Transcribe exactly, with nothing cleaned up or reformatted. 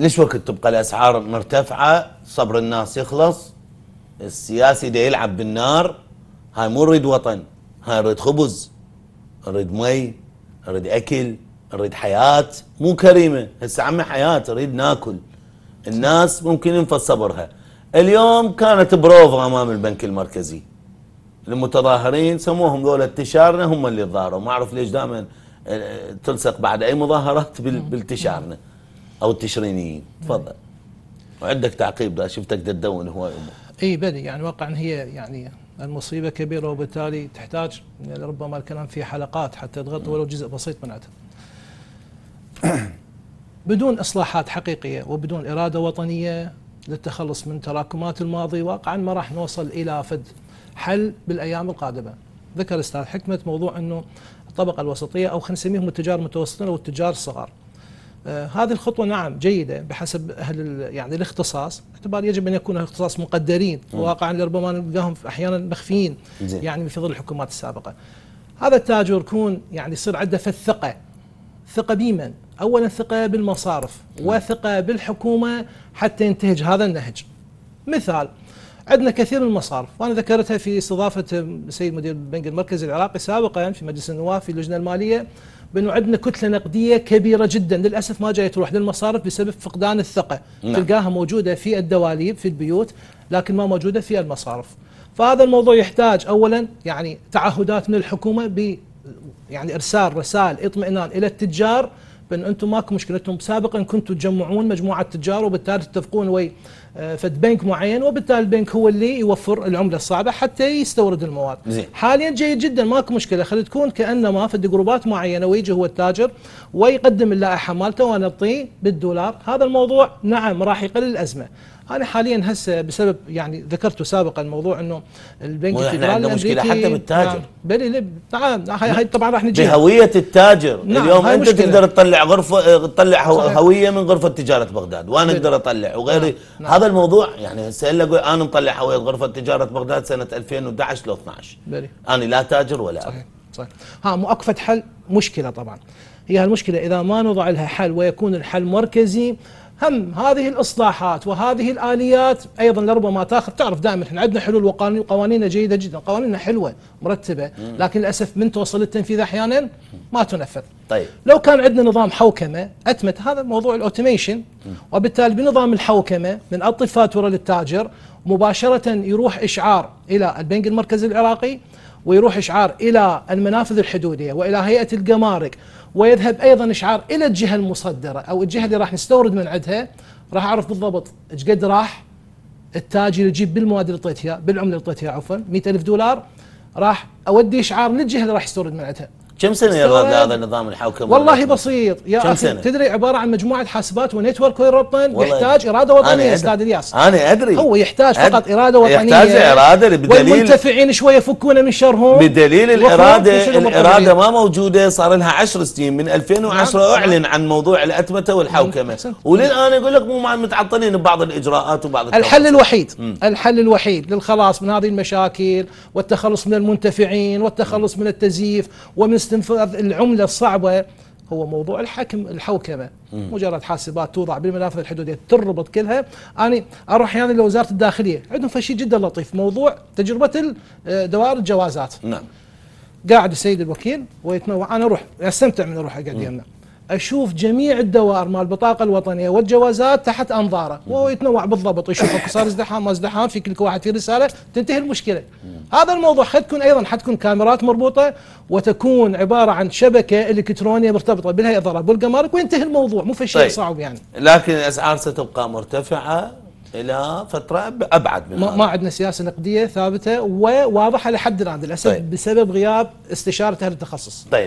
ليش وقت تبقى الاسعار مرتفعه؟ صبر الناس يخلص، السياسي دا يلعب بالنار. هاي مو نريد وطن، هاي نريد خبز، نريد مي، نريد اكل، نريد حياه مو كريمه. هسه عمي حياه نريد ناكل. الناس ممكن ينفذ صبرها. اليوم كانت بروفه امام البنك المركزي المتظاهرين، سموهم ذولا التشارنه، هم اللي تظاهروا. ما اعرف ليش دائما تلصق بعد اي مظاهرات بالتشارنه او التشرينيين. تفضل. وعندك تعقيب، ده شفتك تدون هواي امور. اي بلي، يعني واقعا هي يعني المصيبه كبيره، وبالتالي تحتاج ربما الكلام في حلقات حتى تغطي ولو جزء بسيط منها. بدون اصلاحات حقيقيه وبدون اراده وطنيه للتخلص من تراكمات الماضي، واقعا ما راح نوصل الى فد حل بالايام القادمه. ذكر الاستاذ حكمه موضوع انه الطبقه الوسطيه، او خلينا نسميهم التجار المتوسطين او التجار الصغار. آه هذه الخطوه نعم جيده بحسب اهل يعني الاختصاص، باعتبار يجب ان يكون الاختصاص مقدرين، وواقعا لربما نلقاهم احيانا مخفيين يعني في ظل الحكومات السابقه. هذا التاجر يكون يعني يصير عنده فالثقه، ثقه بمن؟ اولا ثقه بالمصارف وثقه بالحكومه حتى ينتهج هذا النهج. مثال، عندنا كثير من المصارف، وانا ذكرتها في استضافه السيد مدير البنك المركزي العراقي سابقا في مجلس النواب في اللجنه الماليه، بانه عندنا كتله نقديه كبيره جدا للاسف ما جايه تروح للمصارف بسبب فقدان الثقه. نعم. تلقاها موجوده في الدواليب في البيوت لكن ما موجوده في المصارف. فهذا الموضوع يحتاج اولا يعني تعهدات من الحكومه ب يعني ارسال رسائل اطمئنان الى التجار بان انتم ماكو مشكلتهم. سابقا كنتوا تجمعون مجموعه تجار وبالتالي تتفقون وي فد بنك معين، وبالتالي البنك هو اللي يوفر العمله الصعبه حتى يستورد المواد. زي. حاليا جيد جدا ماكو مشكله، خلي تكون كانما فد جروبات معينه، ويجي هو التاجر ويقدم اللائحه مالته ونعطيه بالدولار. هذا الموضوع نعم راح يقلل الازمه. انا حاليا هسه بسبب يعني ذكرته سابقا موضوع انه البنك الفدرالي عندنا مشكله حتى بالتاجر. بلي نعم، هاي طبعا راح نجي بهويه التاجر. نعم. اليوم انت مشكلة. تقدر تطلع غرفه تطلع هويه من غرفه تجاره بغداد، وانا اقدر اطلع وغيري. نعم. هذا الموضوع يعني هسه اقول انا مطلع هويه غرفه تجاره بغداد سنه ألفين وأحد عشر لو اثنعش. بلي. انا لا تاجر ولا صحيح صحيح. ها مو اكفت حل مشكله طبعا. هي المشكله اذا ما نضع لها حل ويكون الحل مركزي، هم هذه الإصلاحات وهذه الآليات أيضاً لربما تأخذ. تعرف دائماً إحنا عندنا حلول وقوانيننا جيدة جداً، قوانيننا حلوة مرتبة، لكن للأسف من توصل للتنفيذ أحياناً ما تنفذ. طيب لو كان عندنا نظام حوكمة أتمت هذا موضوع الأوتوميشن، وبالتالي بنظام الحوكمة من أطي فاتورة للتاجر مباشرة يروح إشعار إلى البنك المركزي العراقي، ويروح إشعار إلى المنافذ الحدودية وإلى هيئة الجمارك، ويذهب أيضا إشعار إلى الجهة المصدرة أو الجهة اللي راح نستورد من عندها. راح أعرف بالضبط إيش قد راح التاجر يجيب بالمواد اللي أعطيتها بالعملة اللي أعطيتها عفوا مئة ألف دولار، راح أودي إشعار للجهة اللي راح يستورد من عندها. كم سنة يرد هذا النظام الحوكمة؟ والله بسيط يا أخي، تدري عبارة عن مجموعة حاسبات ونتورك ويربطن، يحتاج إرادة وطنية أستاذ الياس. أنا أدري هو يحتاج فقط أدري. إرادة وطنية، يحتاج إرادة بدليل والمنتفعين شوية يفكون من شرهم بدليل الإرادة. الإرادة ما موجودة، صار لها عشر سنين من ألفين وعشرة. نعم. أعلن عن موضوع الأتمتة والحوكمة. نعم. وللآن أقول لك مو متعطلين ببعض الإجراءات وبعض التوقف. الحل الوحيد م. الحل الوحيد للخلاص من هذه المشاكل والتخلص من المنتفعين والتخلص من التزييف ومن استنفاذ العمله الصعبه هو موضوع الحكم الحوكمه. مم. مجرد حاسبات توضع بالمنافذ الحدوديه تربط كلها. انا اروح احيانا يعني لوزاره الداخليه، عندهم فشي جدا لطيف موضوع تجربه دوائر الجوازات. نعم. قاعد السيد الوكيل ويتنوع، انا اروح استمتع من اروح اقعد يمنا اشوف جميع الدوائر مال البطاقه الوطنيه والجوازات تحت انظاره، وهو يتنوع بالضبط يشوف صار ازدحام ما ازدحام، في كل واحد في رساله تنتهي المشكله. هذا الموضوع حتكون ايضا حتكون كاميرات مربوطه وتكون عباره عن شبكه الكترونيه مرتبطه بها اضراب بالجمارك وينتهي الموضوع. مو في شيء طيب. صعب يعني، لكن الاسعار ستبقى مرتفعه الى فتره ابعد من ما, ما عندنا سياسه نقديه ثابته وواضحه لحد الان للاسف. طيب. بسبب غياب استشاره اهل التخصص. طيب.